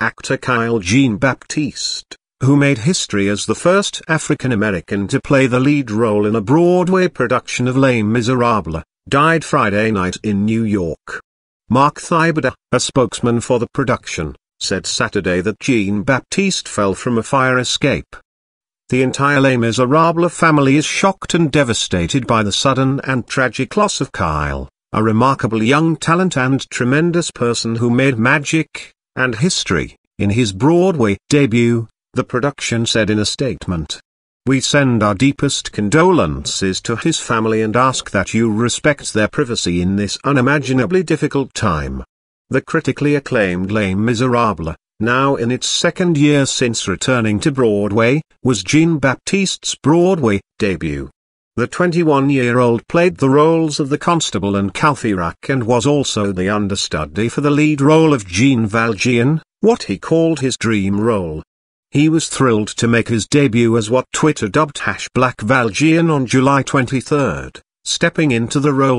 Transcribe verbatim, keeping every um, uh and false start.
actor Kyle Jean-Baptiste, who made history as the first African-American to play the lead role in a Broadway production of Les Misérables, died Friday night in New York. Marc Thibodeau, a spokesman for the production, said Saturday that Jean-Baptiste fell from a fire escape. The entire Les Misérables family is shocked and devastated by the sudden and tragic loss of Kyle, a remarkable young talent and tremendous person who made magic and history in his Broadway debut, the production said in a statement. "We send our deepest condolences to his family and ask that you respect their privacy in this unimaginably difficult time." The critically acclaimed Les Misérables, now in its second year since returning to Broadway, was Jean-Baptiste's Broadway debut. The twenty-one-year-old played the roles of the Constable and Courfeyrac and was also the understudy for the lead role of Jean Valjean, what he called his dream role. He was thrilled to make his debut as what Twitter dubbed hash Black Valjean on July twenty-third, stepping into the role.